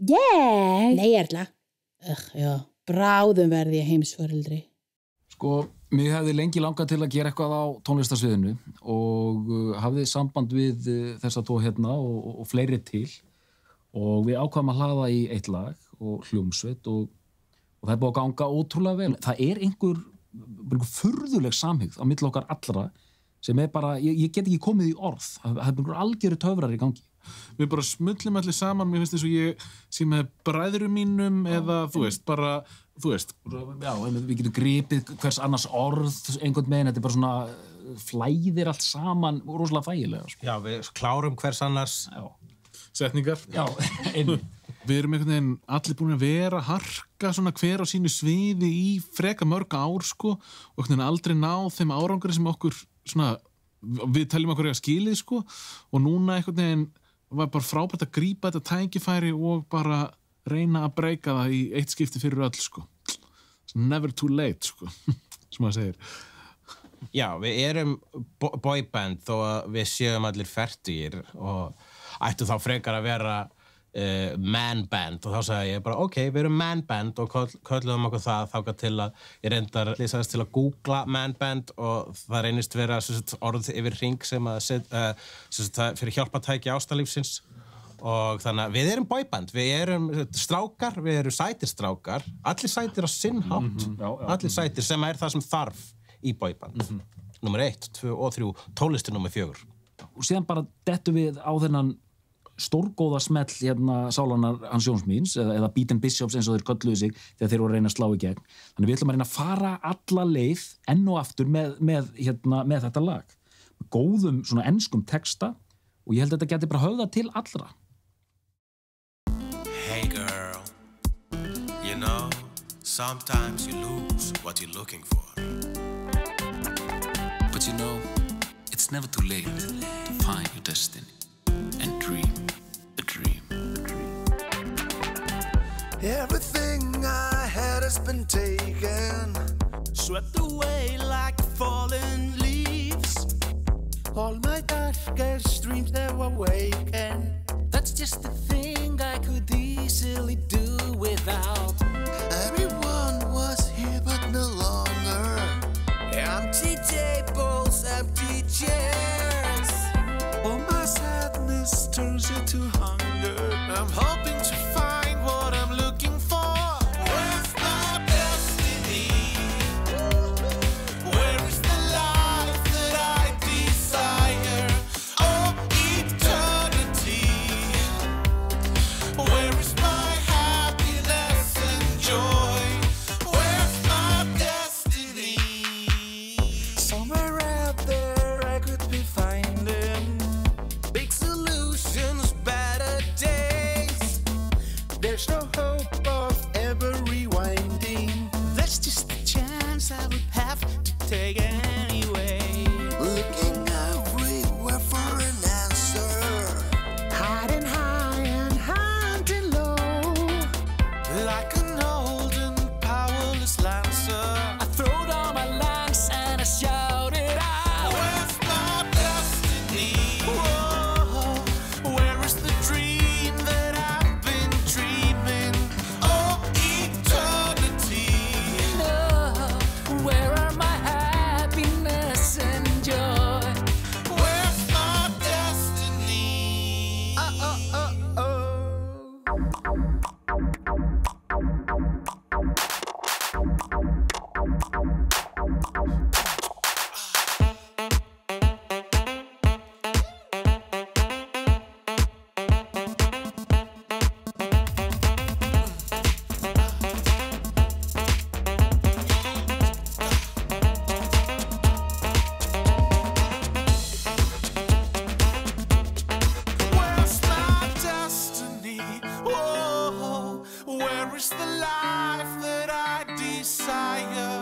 Ég? Nei, Erla. Já, bráðum verði ég heimsforeldri. Sko, mig hefði lengi langað til að gera eitthvað á tónlistarsviðinu og hafði samband við þessa tvo hérna og fleiri til og við ákvaðum að hlaða í eitt lag og hljómsveit og það búið að ganga ótrúlega vel. Það einhver furðuleg samhygð á milli okkar allra sem bara, ég get ekki komið í orð. Það einhver algjöru töfrar í gangi. Við bara smullum allir saman, mér finnst eins og ég sé með bræðurum mínum eða, já, við getum gripið hvers annars orð, einhvern veginn, þetta bara svona flæðir allt saman, rosalega fægilega. Já, við klárum hvers annars setningar. Já, einmitt. Við erum einhvern veginn allir búin að vera harka svona hver á sínu sviði í freka mörg ár, sko, og einhvern veginn aldrei ná þeim árangri sem okkur svona, við teljum okkur eiga skilið, sko, og núna einhvern veginn var bara frábært að grípa þetta tækifæri og bara reyna að breyka það í eitt skipti fyrir öll, sko. Never2L8, sko, sem maður segir. Já, við erum boyband þó að við séum allir fertugir og ættu þá frekar að vera manband og þá sagði ég bara, ok, við erum manband og köllum okkur það þáka til að ég reyndar lýsaðist til að googla manband og það reynist vera orð yfir hring sem að fyrir hjálpatæki ástarlífsins og þannig að við erum boyband, við erum strákar, við erum sætirstrákar, allir sætir á sinn hátt, allir sætir sem það sem þarf í boyband. Númer 1, 2 og 3, tónlistin númer 4. Og síðan bara dettum við á þennan stórgóða smell hérna Sálinar hans Jóns míns eða Beat and Bishops eins og þeir kölluðu sig þegar þeir voru að reyna að slá í gegn. Þannig við ætlum að reyna að fara alla leið enn og aftur með þetta lag. Góðum svona enskum texta og ég held að þetta geti bara höfðað til allra. Hey girl, you know, sometimes you lose what you're looking for. But you know, it's never too late to find your destiny and dream a dream. Everything I had has been taken, swept away like fallen leaves. All my darkest dreams they were waking. That's just the thing I could easily do without. Everyone was here but no longer. Empty tables, empty chairs. All my sadness turns into hunger. I'm hoping to find what I'm looking for. Where's my destiny? Where is the life that I desire? Oh, eternity. Where is my happiness and joy? Where's my destiny? Somewhere out there I could be finding big solutions, better days. There's no hope of ever rewinding. That's just the chance I would have to take anyway. Looking everywhere for an answer, hiding high and hunting low, like an old and powerless lancer. I throw down my lance and I shout it out. Where's my destiny? Whoa, where is the dream that I've been dreaming? Oh, eternity. Love, where are my happiness and joy? Where's my destiny? Oh. Where's my destiny? Whoa, where is the life that I desire?